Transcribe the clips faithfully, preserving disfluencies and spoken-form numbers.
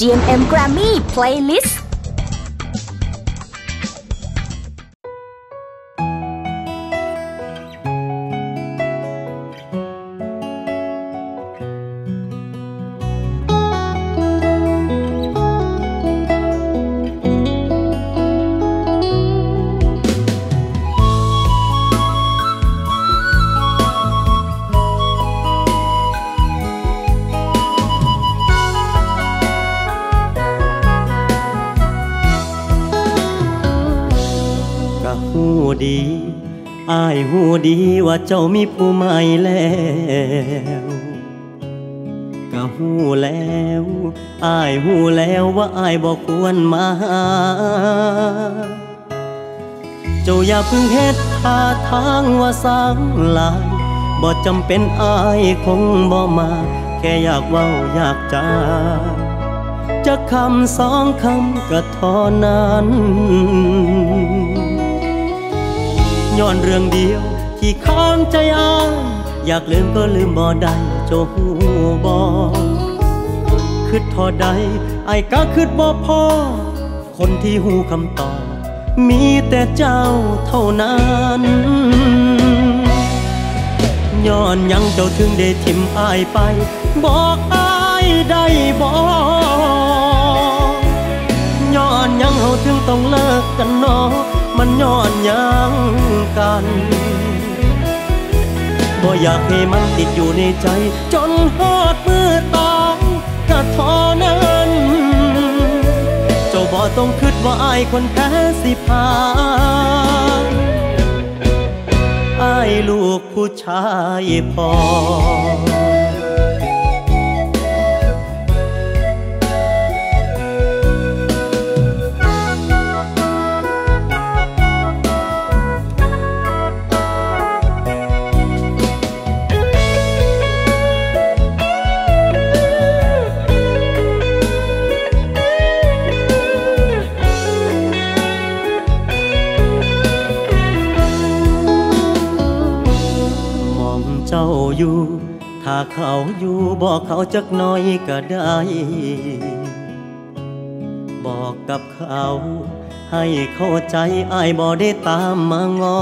จี เอ็ม เอ็ม Grammy Playlist ดีอ้ายหูดีว่าเจ้ามีผู้ใหม่แล้วก็หูแล้วอ้ายหูแล้วว่าอ้ายบ่ควรมาเจ้าอย่าเพิ่งเฮ็ดท่าทางว่าสร้างลายบ่จำเป็นอ้ายคงบ่มาแค่อยากเว้าอยากจาจะคำสองคำก็เท่านั้นย้อนเรื่องเดียวที่ข้างใจอ้ายอยากลืมก็ลืมบ่ได้เจ้าหูบ่คิดทอดใดอ้ายก็คิดบ่พอคนที่หูคำตอบมีแต่เจ้าเท่านั้นย้อนยังเจ้าถึงได้ทิ่มอ้ายไปบอกอ้ายได้บ่ย้อนยังเฮาถึงต้องเลิกกันเนาะมันย้อนยังกันบ่อยากให้มันติดอยู่ในใจจนฮอดมือตายก็เท่านั้นเจ้าบ่ต้องคิดว่าอ้ายคนแท้สิพาอ้ายลูกผู้ชายพอถ้าเขาอยู่บอกเขาจักหน่อยก็ได้บอกกับเขาให้เข้าใจอ้ายบ่ได้ตามมางอ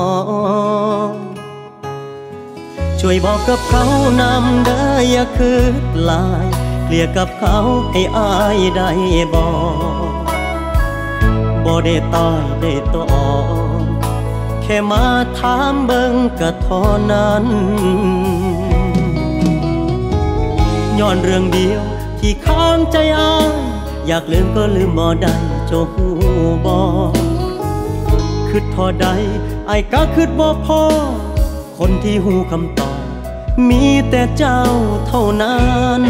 ช่วยบอกกับเขานำเด้ออย่าคืดลายเกลียกับเขาให้อ้ายได้บอกบ่ได้ตายได้ตอแค่มาถามเบิ่งก็เท่านั้นย้อนเรื่องเดียวที่ข้างใจอ้ายอยากลืมก็ลืมบ่ได้เจ้าหูบ่คิดทอดใดอ้ายก็คิดบ่พอคนที่หูคำตอบมีแต่เจ้าเท่านั้น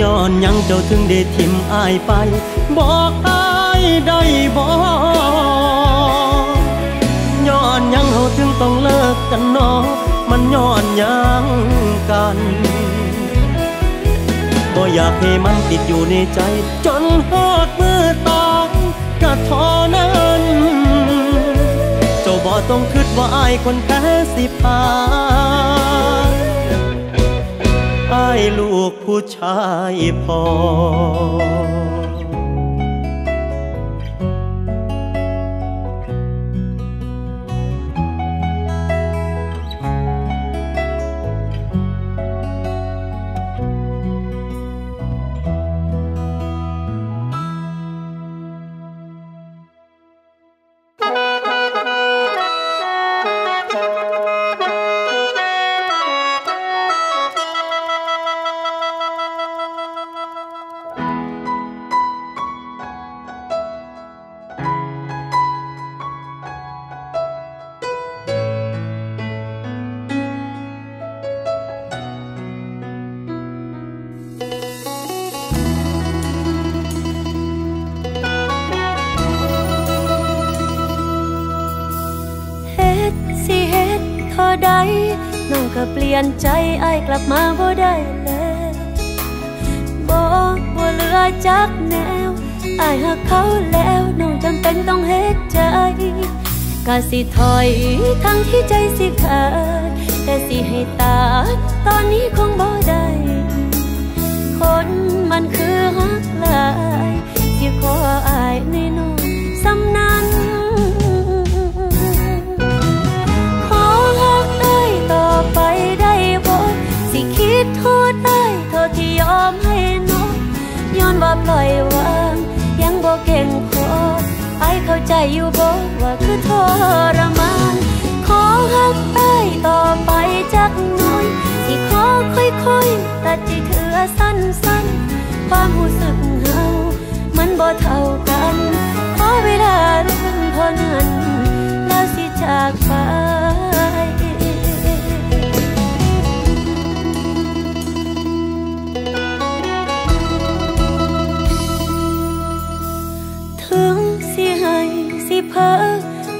ย้อนยังเจ้าถึงได้ทิ่มอ้ายไปบอกอ้ายได้บ่ย้อนยังเฮาถึงต้องเลิกกันเนาะมันย้อนยังกันบ่อยากให้มันติดอยู่ในใจจนฮอดมือตายก็เท่านั้นเจ้าบ่ต้องคิดว่าอ้ายคนแท้สิพาอ้ายลูกผู้ชายพอน้องก็เปลี่ยนใจอ้ายกลับมาบ่ได้แล้วบอกบ่เหลือจักแนวอ้ายหักเขาแล้วน้องจำเป็นต้องเฮ็ดใจก็สิถอยทั้งที่ใจสิขาดแต่สิให้ตายตอนนี้คงบ่ได้คน ปล่อยวางยังบ่เก่งพอไอ้เข้าใจอยู่บ่ว่าคือทรมานขอฮักไอ้ต่อไปจักหน่อยสิขอค่อยๆแต่จิเถื่อสั้นๆความรู้สึกเฮามันบ่เท่ากันขอเวลารุ่นพอนั้นแล้วสิจากไป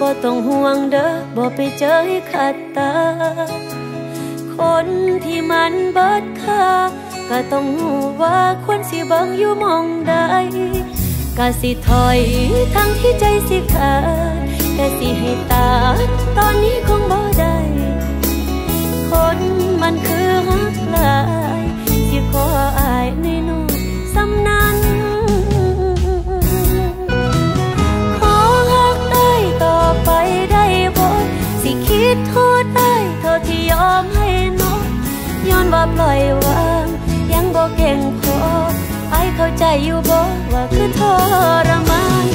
บ่ต้องห่วงเด้อบ่ไปเจอให้ขัดตาคนที่มันเบิดค่าก็ต้องหูว่าควรสิเบิ่งอยู่มองใดก็สิถอยทั้งที่ใจสิขาดก็สิให้ตาตอนนี้คงบ่ได้คนมันคือฮักหลายสิขออายในน้อยสำนั้นไปได้บ่สิคิดโทษได้เท่าที่ยอมให้น้องย้อนว่าปล่อยวางยังบ่เก่งพอไอ้เข้าใจอยู่บ่ว่าคือทรมาน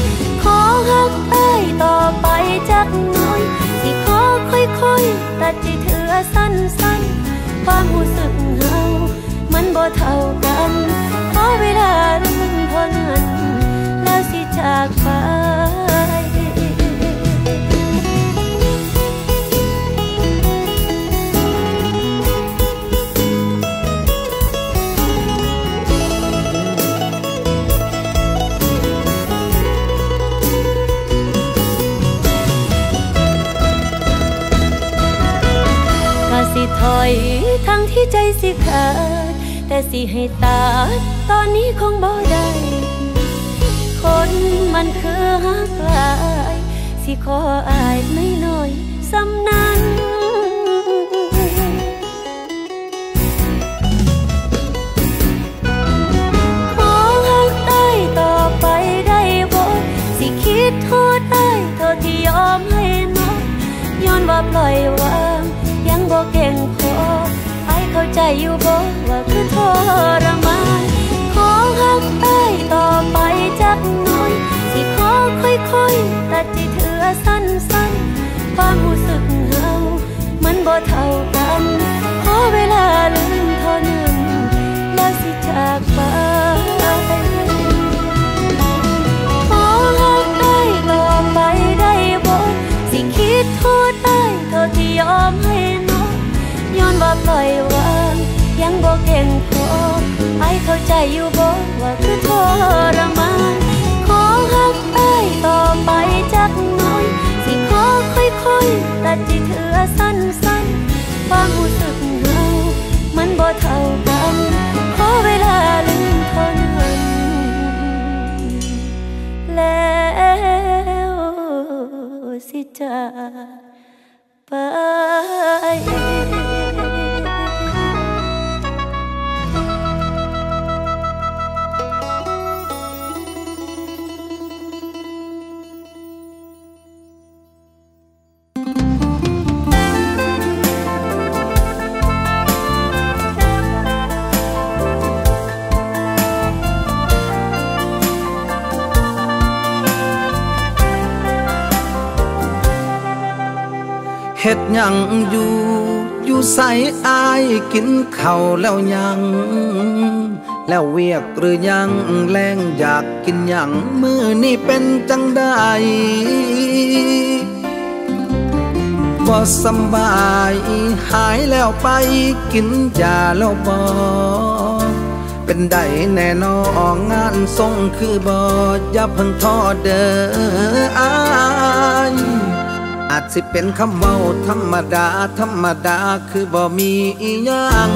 ขอฮักไอ้ต่อไปจักหน่อยสิขอค่อยๆแต่จิเถื่อสั้นๆความรู้สึกเฮามันบ่เท่ากันขอเวลารุ่นพอนั้นแล้วสิจากไปถอยทั้งที่ใจสิขาดแต่สิให้ตาตอนนี้คงบ่ได้คนมันคือฮักหลายสิขออายไม่น้อยสำนั้นขอฮักได้ต่อไปได้บ่สิคิดโทษได้เท่าที่ยอมให้น้อยย้อนว่าปล่อยวางยังบ่เก่งพอไอ้เข้าใจอยู่บ่ว่าคือทรมานขอฮักไอ้ต่อไปจักหน่อยสิขอค่อยๆแต่จิเถื่อสั้นๆความรู้สึกเฮามันบ่เท่ากันขอเวลาลืมเท่านึงแล้วสิจากไปขอฮักไอ้ต่อไปได้บ่สิคิดโทษได้เท่าที่ยอมให้ย้อนว่าปล่อยวางยังบ่เก่งพอไอ้เข้าใจอยู่บ่ว่าคือทรมานขอฮักไอ้ต่อไปจักหน่อยสิขอค่อยๆแต่จิเถื่อสั้นๆความรู้สึกเฮามันบ่เท่ากันขอเวลาลืมเท่านั้นแล้วสิจากไปเฮ็ดหยังอยู่อยู่ใส่อายกินข้าวแล้วยังแล้วเวียกหรือยังแรงอยากกินหยังมื้อนี้เป็นจังใดบ่สำบายหายแล้วไปกินยาแล้วบ่เป็นใดแน่นอนงานส่งคือบ่อย่าเพิ่งท้อเด้ออายอาจสิเป็นคำเมาธรรมดาธรรมดาคือบ่มีอีหยัง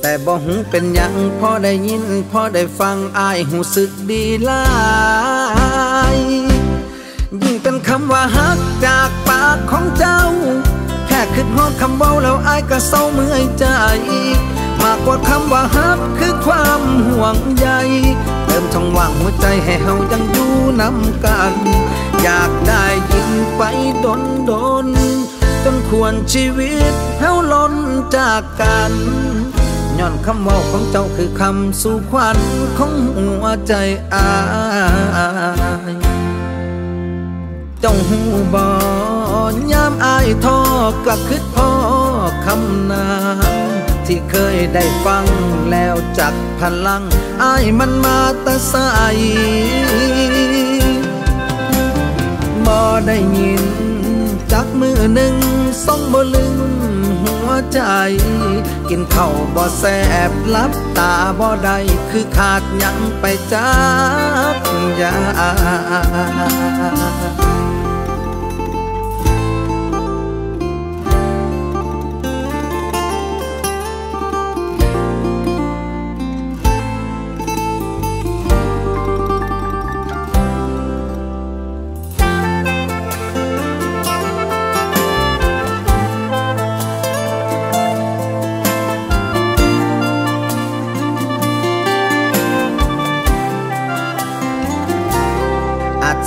แต่บ่หูเป็นหยังพอได้ยินพอได้ฟังอายหูสึกดีหลายยิ่งเป็นคำว่าฮักจากปากของเจ้าแค่คิดฮอดคำเว้าแล้วอายก็เศร้าเมื่อยใจมากกว่าคำว่าฮักคือความห่วงใยเติมช่องว่างหัวใจให้เฮายังอยู่นำกันอยากได้ยินไปดนดนจนควรชีวิตเฮาล้นจากกัน ย้อนคำเว้าของเจ้าคือคำสู่ขวัญของหัวใจอ้ายเจ้าหูบ่ยามอ้ายทอกลับคิดพ่อคำนามที่เคยได้ฟังแล้วจักพลังอ้ายมันมาแต่ไสบ่ได้ยินจักมือหนึ่งส่องบ่ลืมหัวใจกินข้าวบ่แซ่บลับตาบ่ได้คือขาดหยังไปจักอย่าง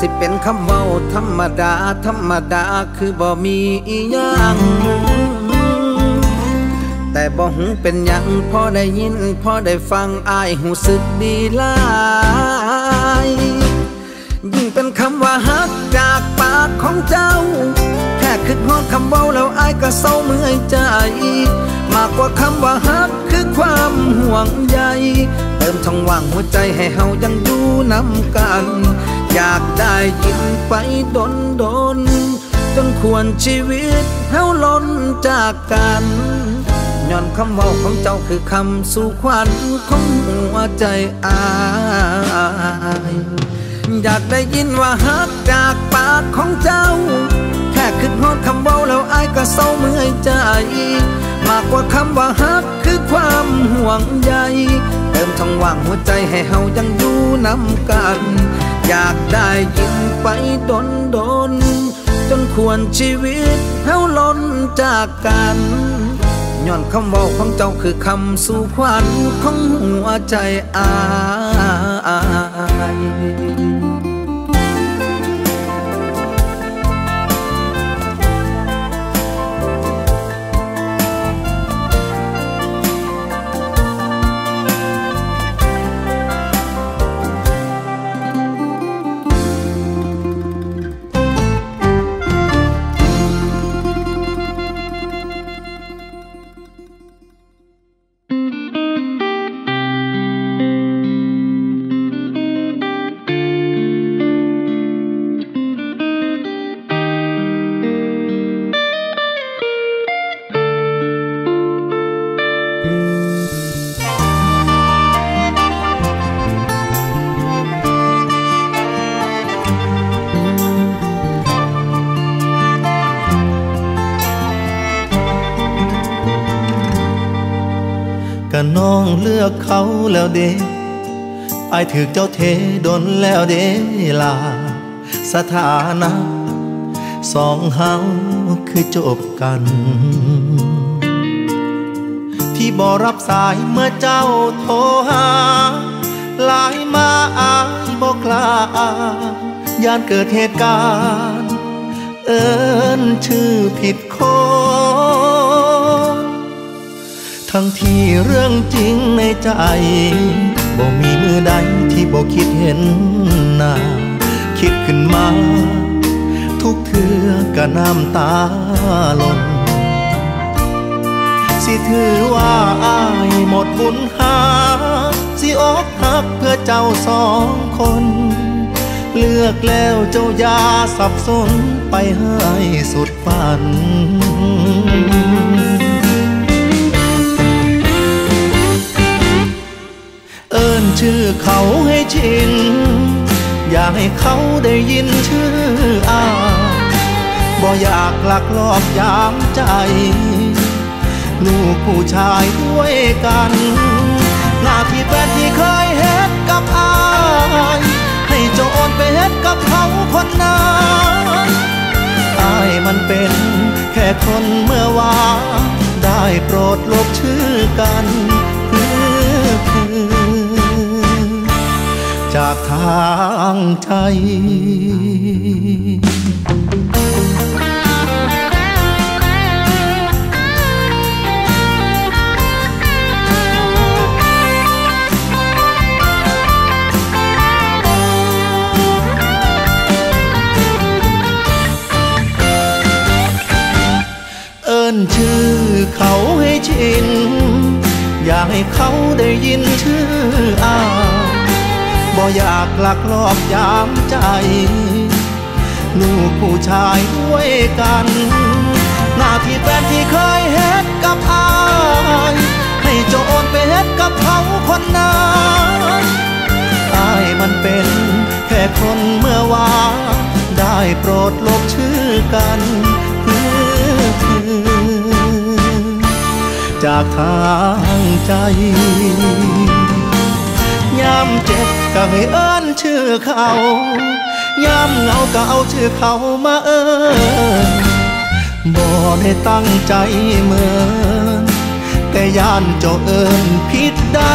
สิเป็นคำเว้าธรรมดาธรรมดาคือบ่มีอีหยังแต่บ่หูเป็นหยังพอได้ยินพอได้ฟังอ้ายหูสึกดีหลายยิ่งเป็นคำว่าฮักจากปากของเจ้าแค่คิดฮอดคำเว้าแล้วอ้ายก็เศร้าเมื่อยใจมากกว่าคำว่าฮักคือความห่วงใยเติมช่องว่างหัวใจให้เฮายังอยู่นำกันอยากได้ยินไปดนดนจนควรชีวิตเฮาล้นจากกันย้อนคำเว้าของเจ้าคือคำสู่ขวัญของหัวใจอ้ายอยากได้ยินว่าฮักจากปากของเจ้าแค่คิดฮอดคำเว้าแล้วอ้ายก็เศร้าเมื่อยใจมากกว่าคำว่าฮักคือความห่วงใยเติมช่องว่างหัวใจให้เฮายังอยู่นำกันอยากได้ยินไปดนดนจนควรชีวิตเฮาล้นจากกันย้อนคำเว้าของเจ้าคือคำสู่ขวัญของหัวใจอ้ายน้องเลือกเขาแล้วเด้อ้ายถือเจ้าเทดนแล้วเด้ลาสถานะสองเฮาคือจบกันที่บ่รับสายเมื่อเจ้าโทรหาหลายมาอ้ายบ่กล้าย่านเกิดเหตุการณ์เอิ้นชื่อผิดคนทั้งที่เรื่องจริงในใจบ่มีมือใดที่บ่คิดเห็นหน้าคิดขึ้นมาทุกเทื่อกะน้ำตาหล่นสิถือว่าอ้ายหมดบุญหาสิอกหักเพื่อเจ้าสองคนเลือกแล้วเจ้าอย่าสับสนไปให้สุดฝันเอิ้นชื่อเขาให้ชินอย่าให้เขาได้ยินชื่ออ้ายบ่อยากหลักลอบยามใจลูกผู้ชายด้วยกันหน้าที่แฟนที่เคยเฮ็ดกับอ้ายให้เจ้าโอนไปเฮ็ดกับเขาคนนั้นอ้ายมันเป็นแค่คนเมื่อวานได้โปรดลบชื่อกันจากทางใจ ให้เขาได้ยินชื่ออ้าวบ่อยากหลักลอบยามใจลูกผู้ชายด้วยกันหน้าที่แฟนที่เคยเฮ็ดกับอายให้โจรไปเฮ็ดกับเขาคนนั้นอายมันเป็นแค่คนเมื่อวานได้โปรดลบชื่อกันจากทางใจย้ำเจ็บก็ให้เอิ้นชื่อเขาย้ำเหงาก็เอาชื่อเขามาเอิ้นบ่ได้ตั้งใจเหมือนแต่ย่านเจ้าเอิ้นผิดได้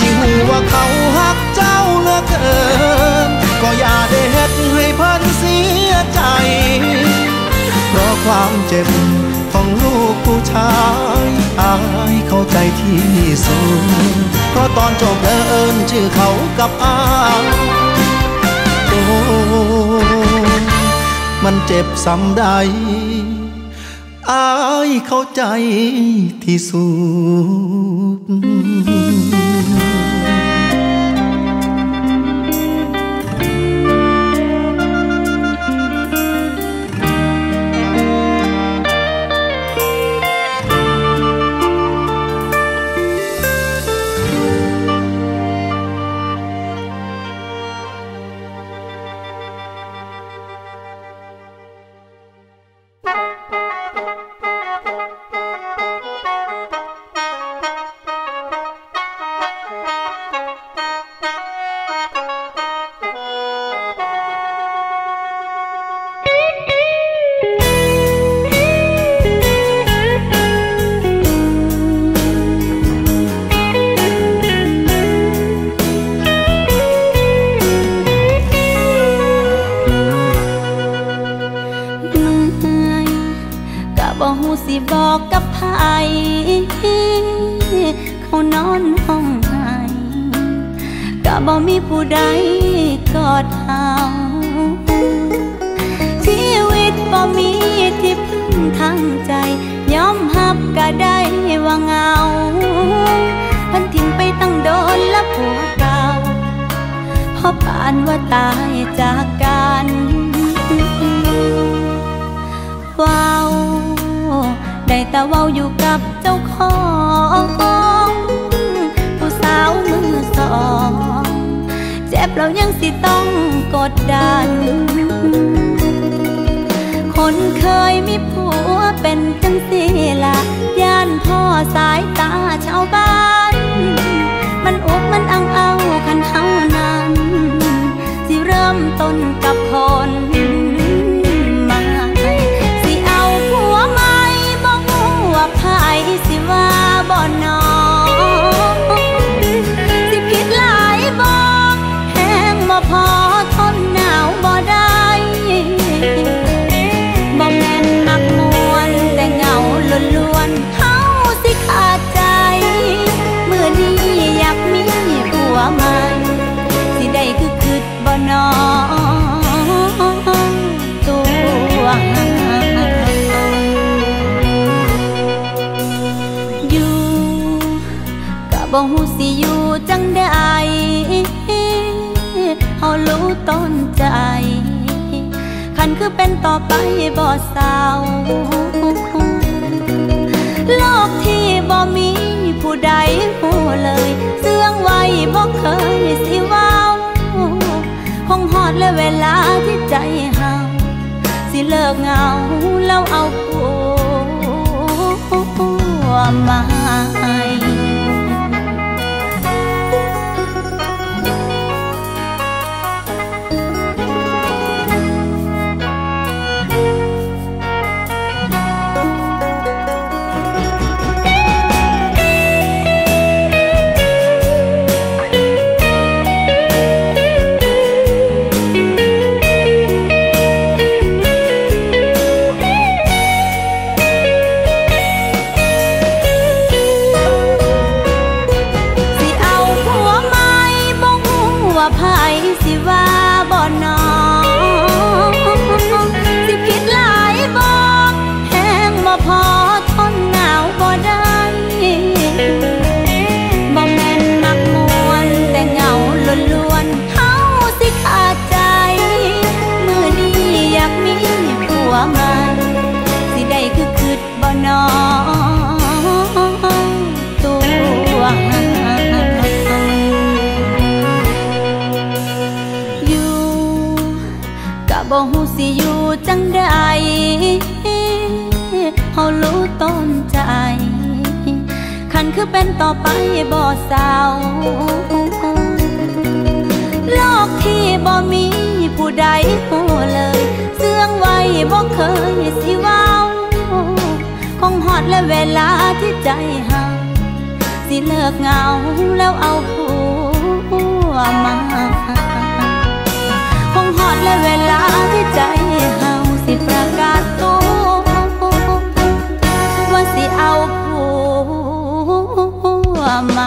ยิ่งหูว่าเขาหักเจ้าเหลือเกินก็อย่าได้เฮ็ดให้เพิ่นเสียใจเพราะความเจ็บของลูกผู้ชายอายเข้าใจที่สุดเพราะตอนจบเอิ้นชื่อเขากับอายโอ้มันเจ็บซ้ำใดอายเข้าใจที่สุด ฮู้สิอยู่จังใดเฮารู้ต้นใจคันคือเป็นต่อไปบ่เศร้าโลกที่บ่มีผู้ใดฮู้เลยเสื่องไว้บ่เคยสิเว้าคงฮอดและเวลาที่ใจเฮาสิเลิกเหงาแล้วเอาผัวมาคงฮอดและเวลาที่ใจเฮาสิประกาศตัวว่าสิเอาผัวมา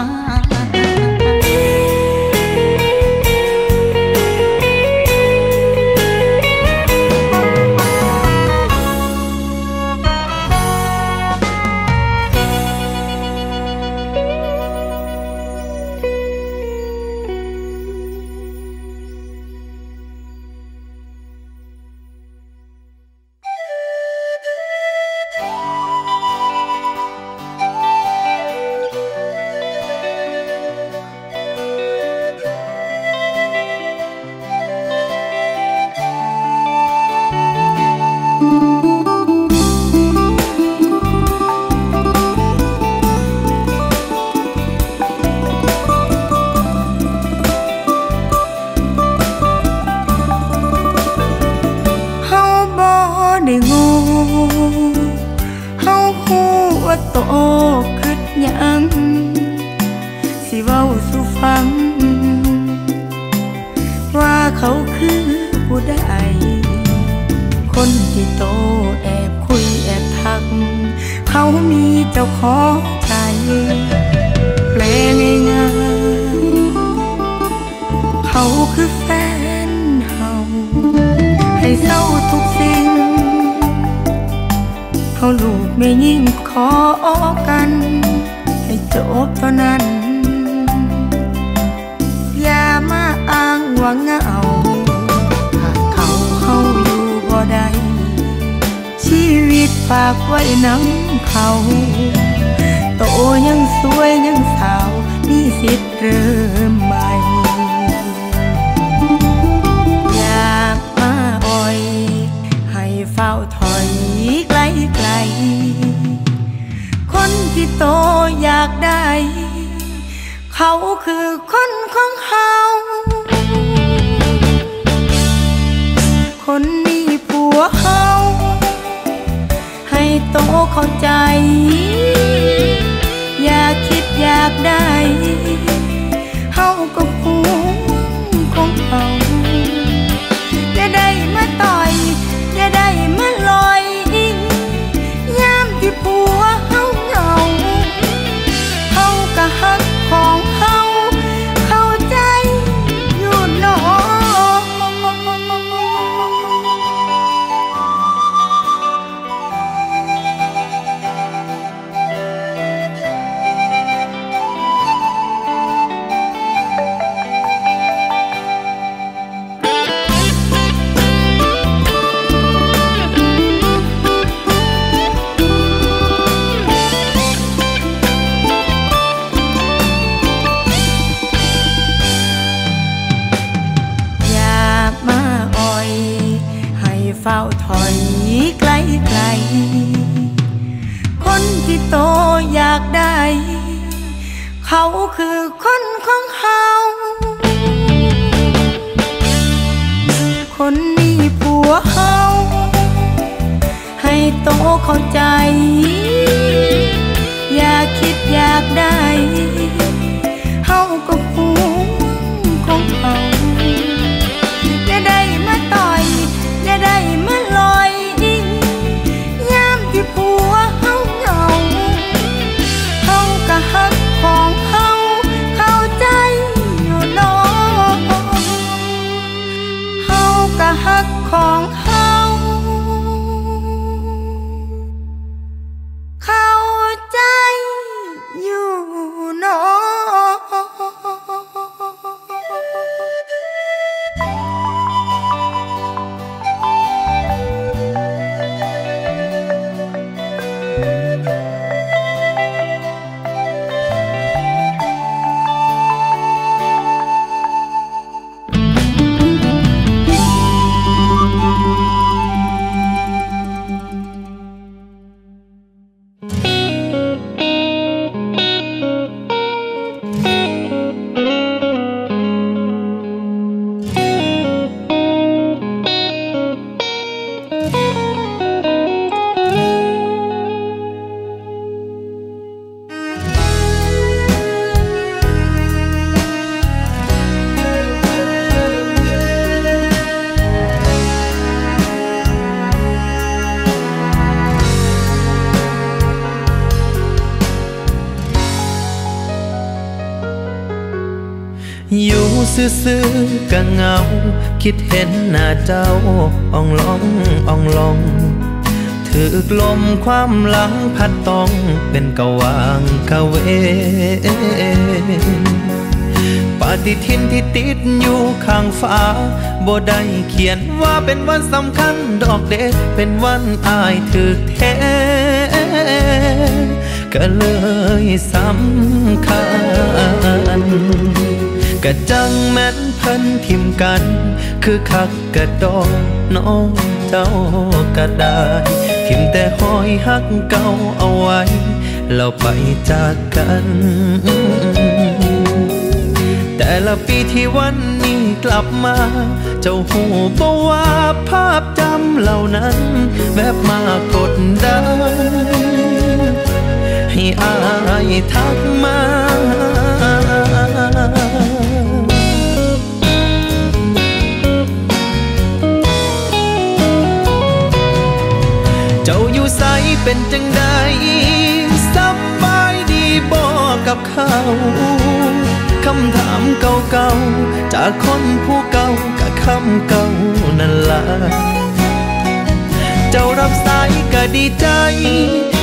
อยู่ซื่อๆกะเงาคิดเห็นหน้าเจ้าอ่องลองอ่องลองถึกลมความหลังพัดต้องเป็นกะวางกะเวปฏิทินที่ติดอยู่ข้างฟ้าบ่ได้เขียนว่าเป็นวันสำคัญดอกเดชเป็นวันอายถึกแท้ก็เลยสำคัญกะจังแม่นเพิ่นทิมกันคือคักกะดอกน้องเจ้ากะได้ทิมแต่หอยหักเก่าเอาไว้เราไปจากกันแต่ละปีที่วันนี้กลับมาเจ้าหูบ่ว่าภาพจำเหล่านั้นแวบมากดดันให้อายทักมาเจ้าอยู่ใสเป็นจังใดสบายดีบ่กับเขาคำถามเก่าๆจากคนผู้เก่ากะคำเก่านั่นล่ะเจ้ารับสายกะดีใจ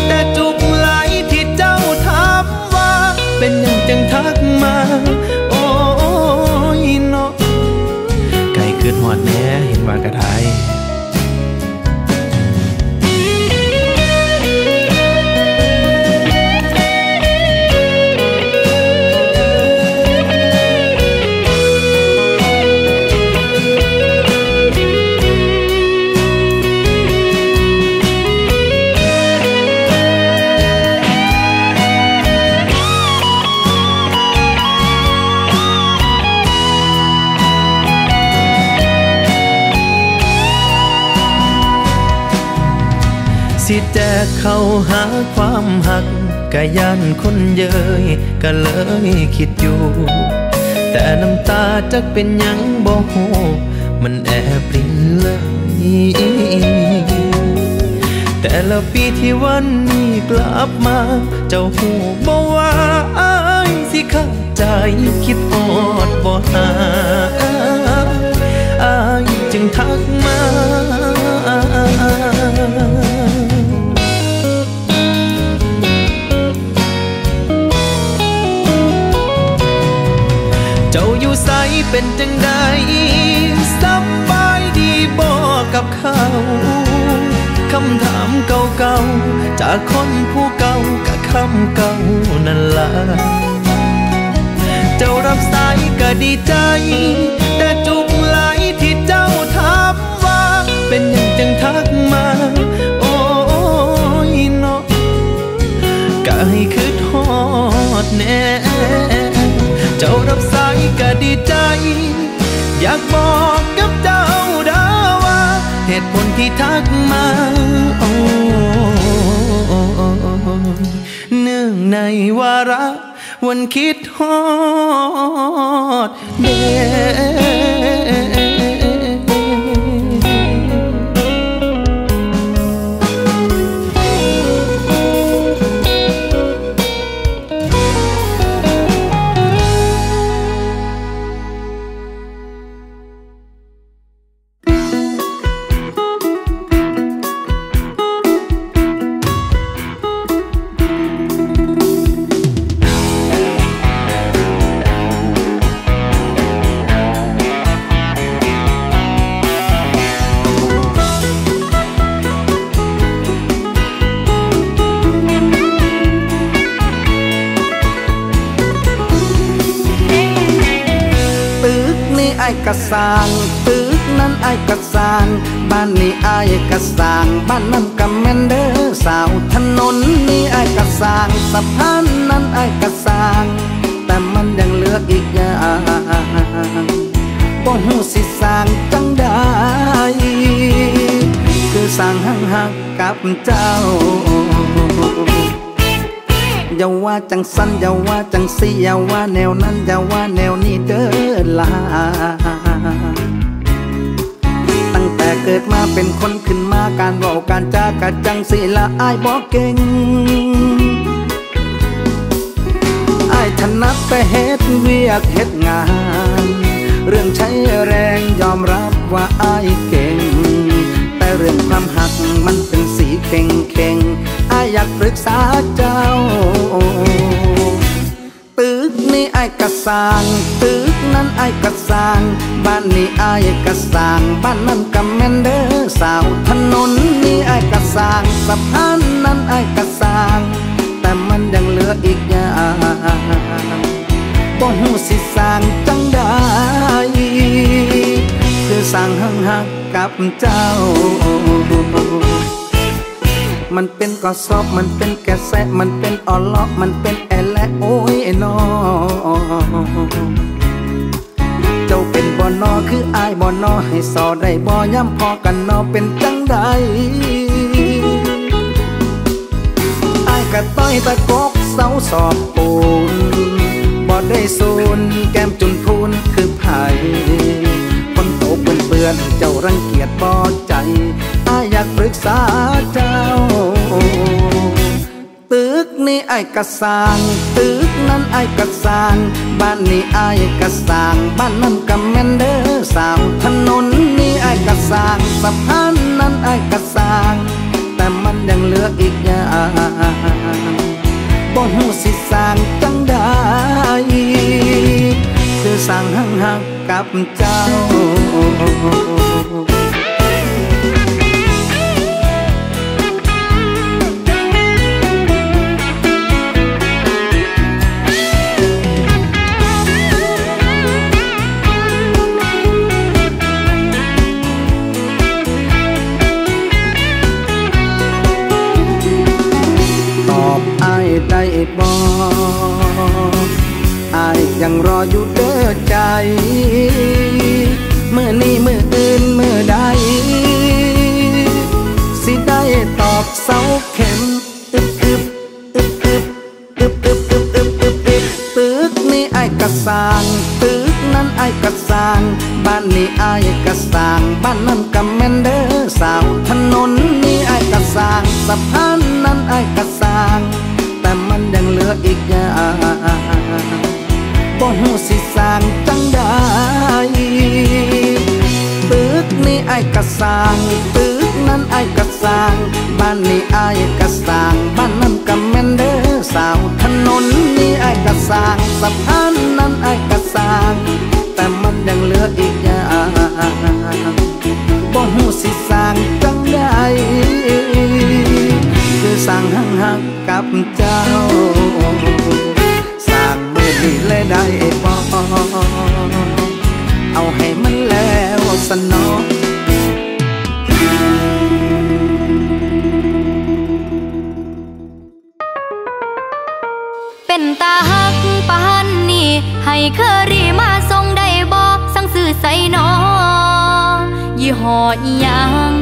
แต่จุกไหลที่เจ้าถามว่าเป็นหยังจังทักมาโอ้ยเนาะไก่เกิดหอดแหน่เห็นว่ากะทายสิแจกเข้าหาความหักกะย่านคนเย้ยกะเลยคิดอยู่แต่น้ำตาจักเป็นหยังบ่ฮู้มันแอบปริ่นเลยแต่ละปีที่วันนี้กลับมาเจ้าฮู้บ่ว่าอ้ายสิเข้าใจคิดฮอดบ่หาอ้ายจึงทักมาเจ้าอยู่ใสเป็นจังใดสบายดีบ่กับเขาคำถามเก่าๆจากคนผู้เก่ากะคำเก่านั่นล่ะเจ้ารับสายกะดีใจแต่จุกไหลที่เจ้าถามว่าเป็นหยังจังทักมาโอ้ยเนาะกะให้คิดฮอดแน่เจ้ารับสายกะดีใจอยากบอกกับเจ้าดาว่าเหตุผลที่ทักมาโอ้เนื่องในวาระวันคิดฮอดเด้กะสร้างตึกนั้นไอ้กะสร้างบ้านนี้ไอ้กะสร้างบ้านน้ำกะแม่นเด้อสาวถนนนี่ไอ้กะสร้างสะพานนั้นไอ้กะสร้างแต่มันยังเหลืออีกอย่างบ่ฮู้สิสร้างจังใดคือสร้างหักหักกับเจ้าอย่าว่าจังสั้นอย่าว่าจังสีอย่าว่าแนวนั้นอย่าว่าแนวนี้เด้อล่ะตั้งแต่เกิดมาเป็นคนขึ้นมาการเว้าการจากะจังสีละอ้ายบ่เก่งอ้าย ถนัดแต่เฮ็ดเวียกเฮ็ดงานเรื่องใช้แรงยอมรับว่าอ้ายเก่งแต่เรื่องความหักมันเป็นสีเข่งเข่งอ้ายอยากปรึกษาเจ้าตึกนี้อ้ายกะสร้างตึกนั้นอ้ายกะสร้างบ้านนี้อ้ายกะสร้างบ้านนั้นก็แม่นเด้อสาวถนนนี้อ้ายกะสร้างสะพานนั้นอ้ายกะสร้างแต่มันยังเหลืออีกอย่างบ่ฮู้สิสร้างจังได้คือสร้างหังหักกับเจ้ามันเป็นกอสอบมันเป็นแกะแสะมันเป็นออลล็อกมันเป็นแอและโอ้ยน้อเจ้าเป็นบ่นอคืออ้ายบ่นอให้สอได้บ่ย้ำพอกันนอเป็นจังใดอ้ายกะต้อยตะกกเสาสอบปูนบ่ได้ซูนแก้มจุนพูนคือไผ่คนโตเปื้อนเปื้อนเจ้ารังเกียจบ่ใจอ้ายอยากปรึกษาเจ้าตึกนี้อ้ายกะสร้างตึกนั้นอ้ายกะสร้างบ้านนี้อ้ายกะสร้างบ้านนั้นก็แม่นเด้อสาวถนนนี้อ้ายกะสร้างสะพานนั้นอ้ายกะสร้างแต่มันยังเหลืออีกอย่างบ่ฮู้สิสร้างจังใดคือสร้างหังหักกับเจ้าได้บอกอ้ายยังรออยู่เด้อใจเมื่อนี้เมื่ออื่นเมื่อใดสิได้ตอกเสาเข็มตึกตึกตึกตึกตึกตึกตึกตึกตึกตึกตึกนี้อ้ายกะสร้างตึกนั้นอ้ายกะสร้างบ้านนี้อ้ายกะสร้างบ้านนั้นก็แม่นเด้อสาวถนนนี้อ้ายกะสร้างสะพานนั้นอ้ายกะสร้างแต่มันยังเหลืออีกอย่างบ่ฮู้สิสร้างจังใดตึกนี้อ้ายกะสร้างตึกนั้นอ้ายกะสร้างบ้านนี้อ้ายกะสร้างบ้านนั้นก็แม่นเด้อสาวถนนนี้อ้ายกะสร้างสะพานนั้นอ้ายกะสร้างแต่มันยังเหลืออีกอย่างบ่ฮู้สิสร้างจังใดคือสร้างหังหักกับเจ้าสร้างมือดีและได้พอเอาให้มันแล้วสนอเป็นตาหักปานนี้ให้เคอรี่มาส่งได้บ่สั่งซื้อใส่น้อยี่ห้ออีหยัง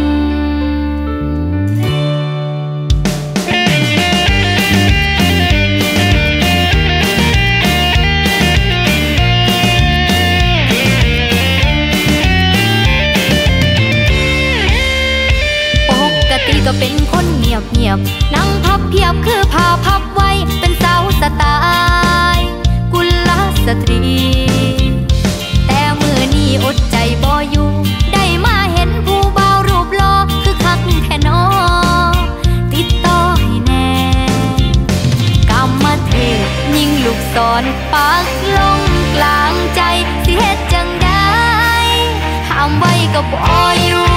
ก็เป็นคนเงียบเงียบนั่งพับเพียบคือผ้าพับไว้เป็นสาวสไตล์กุลสตรีแต่มือนี้อดใจบ่อยู่ได้มาเห็นผู้บ่าวรูปหล่อคือคักแค่นอติดต่อให้แน่กำมาเทยิ่งลูกศรปักลงกลางใจสิเฮ็ดจังได้ห้ามไว้ก็บ่รู้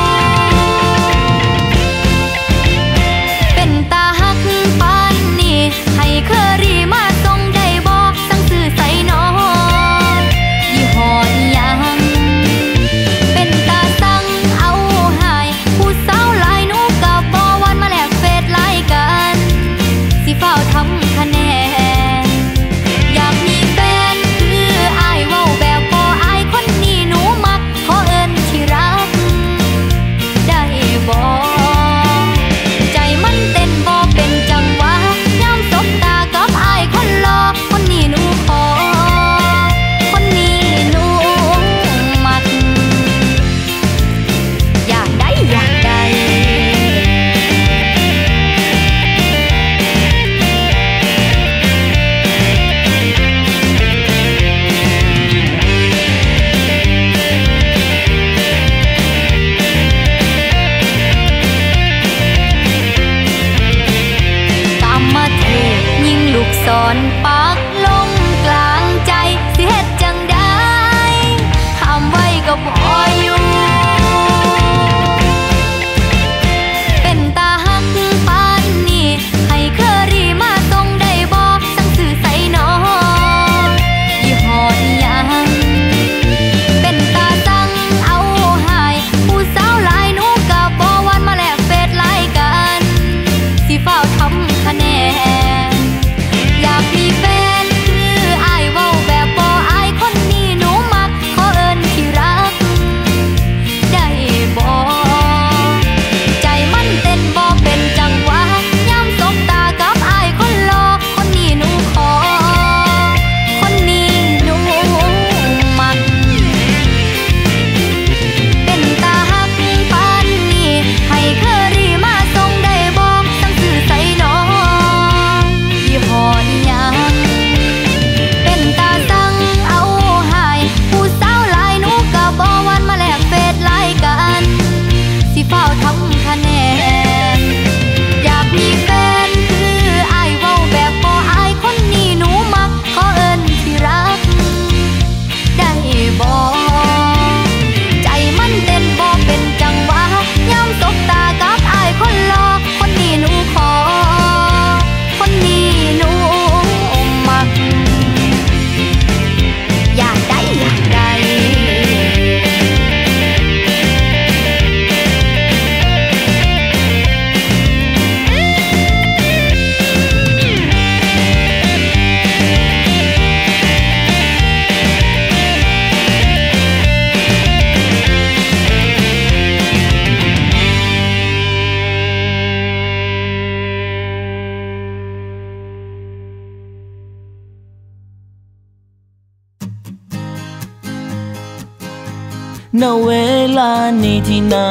เคอรี่มาส่งได้บอกสั่งซื้อใส่นอยี่ห้อยังเป็นตาสั่งเอาหายผู้สาวหลายหนูกับบอวันมาแลกเฟซไลน์กันสิเฝ้าทำคะแนนอยากมีแฟนคืออ้ายเว้าแบบบ่ออ้ายคนนี้หนูมักขอเอิ้นที่รัก ณเวลานี้ที่นา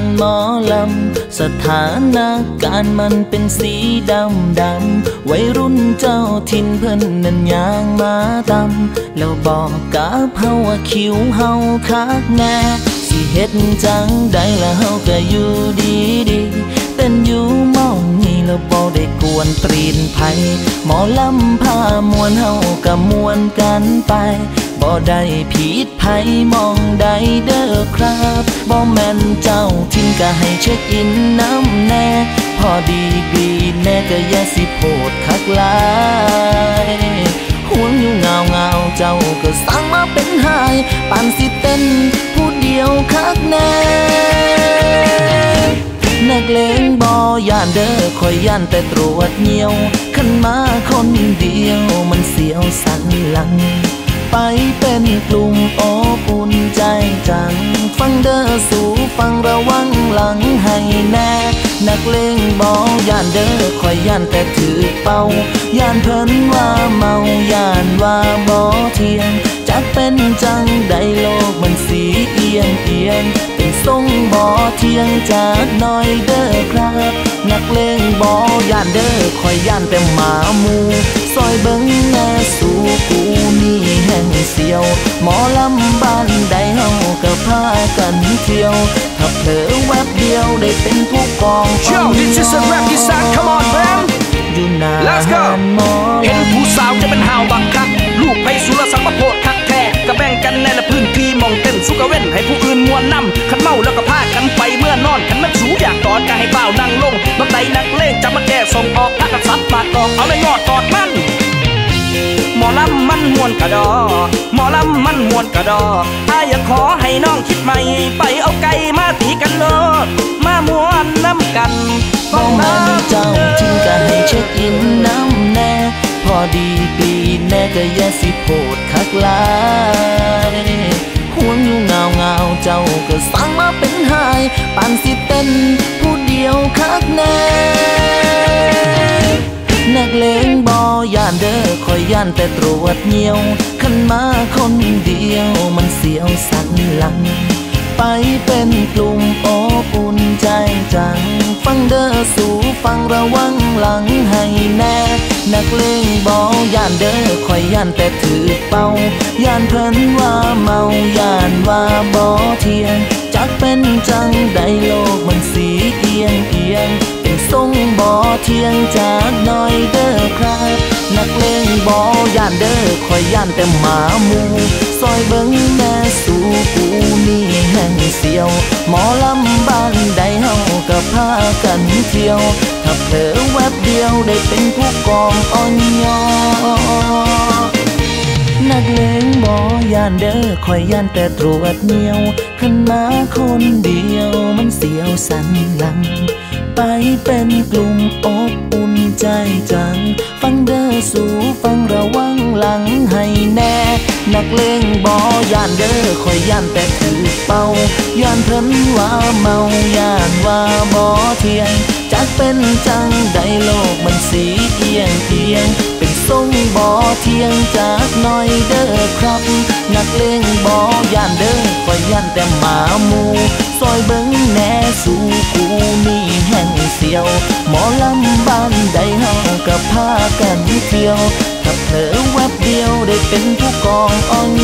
นหมอลำสถานการณ์มันเป็นสีดำดำวัยรุ่นเจ้าถิ่นเพิ่นนั่นย่างมาตำแล้วบอกกับเฮาว่าคิวเฮาคักแน่สิเฮ็ดจังได้ละเฮาก็อยู่ดีดีเต้นอยู่มองนี่แล้วบ่ได้กวนตรีนไผหมอลำพามวนเฮาก็มวนกันไปบ่ได้ผิดไผ่มองได้เด้อครับบ่แม่นเจ้าทิ้งก็ให้เช็คอินน้ำแน่พอดีดีแน่ก็อย่าสิโพดคักลายห่วงอยู่เงาเงาเจ้าก็สร้างมาเป็นหายปานสิเต้นผู้เดียวคักแน่นักเลงบ่ย่านเด้อคอยย่านแต่ตรวจเงี่ยวขึ้นมาคนเดียวมันเสียวสันหลังไปเป็นกลุ่มโอ้ปุ่นใจจังฟังเด้อสู่ฟังระวังหลังให้แน่นักเลงบอย่านเด้อคอยย่านแต่ถือเป่าย่านเพิ่นว่าเมาย่านว่าบ่เทียงจักเป็นจังได้โลกมันสีเอียงเอียงเป็นทรงบ่เทียงจักน้อยเด้อครับนักเลงบอย่านเด้อคอยย่านแต่หมาหมู่ซอยเบิ่งแน่สู่กูมีแห่งเสียวหมอลำบ้านใดเฮาก็พากันเที่ยวถ้าเผลอแวบเดียวได้เป็นผู้กองเจ้า This is a rap you sang come on man Let's go เห็นผู้สาวจะเป็นหาวบักคักลูกไผสุรสังมาโพดคักแท้ก็แบ่งกันแน่ละพื้นที่มองเต้นสุกเว้นให้ผู้อื่นมวนนำขันเมาแล้วก็พากันไปเมื่อนอนขันมันสูอยากตอนก็ให้เฝ้านั่งลงบักใดนักเลงจะมาแก่ส่งออกพากันซัดปากกอกเอาเลยงอดกอดมันหมอลำมันมวนกระดอหมอลำมันมวนกระดอถ้าอยากขอให้น้องคิดใหม่ไปเอาไก่มาตีกันโลดมามวนน้ำกันบ่แม่นเจ้าถึงกันให้เช็คอินน้ำแน่พอดีปีแน่ก็อย่าสิโพดคักลายห่วงอยู่เงาเงาเจ้าก็สร้างมาเป็นหายปานสิเต้นผู้เดียวคักแน่นักเลงบ่ย่านเด้อคอยย่านแต่ตรวจเงี่ยวขึ้นมาคนเดียวมันเสียวสันหลังไปเป็นกลุ่มโอ้ปุ่นใจจังฟังเด้อสู่ฟังระวังหลังให้แน่นักเลงบ่ย่านเด้อคอยย่านแต่ถือเป่าย่านเพิ่นว่าเมาย่านว่าบ่เที่ยงจักเป็นจังได้โลกมันสีเอียงเอียงทรงบ่เที่ยงจากน้อยเด้อครับนักเลงบ่ย่านเด้อคอยย่านแต่หมาหมู่ซอยเบิ่งแน่สู่กูนี่แห่งเสียวหมอลำบ้านใดเฮาก็พากันเที่ยวถ้าเผลอแวบเดียวได้เป็นผู้กองอ่อนยอนักเลงบ่ย่านเด้อคอยย่านแต่ตรวจเหนียวขึ้นมาคนเดียวมันเสียวสันหลังไปเป็นกลุ่มอบอุ่นใจจังฟังเด้อสู่ฟังระวังหลังให้แน่นักเลงบ่ย่านเด้อคอยย่านแต่ถือเป่าย่านเพิ่นว่าเมาย่านว่าบ่เที่ยงจักเป็นจังได้โลกมันสีเอียงเอียงเป็นทรงบ่เที่ยงจักน้อยเด้อครับนักเลงบ่ย่านเด้อคอยย่านแต่หมาหมู่ซอยเบิ่งแน่สู่กูนี่แห่งเสียวหมอลำบ้านใดเฮาก็พากันเที่ยวถ้าเผลอแวบเดียวได้เป็นผู้กองอ่อน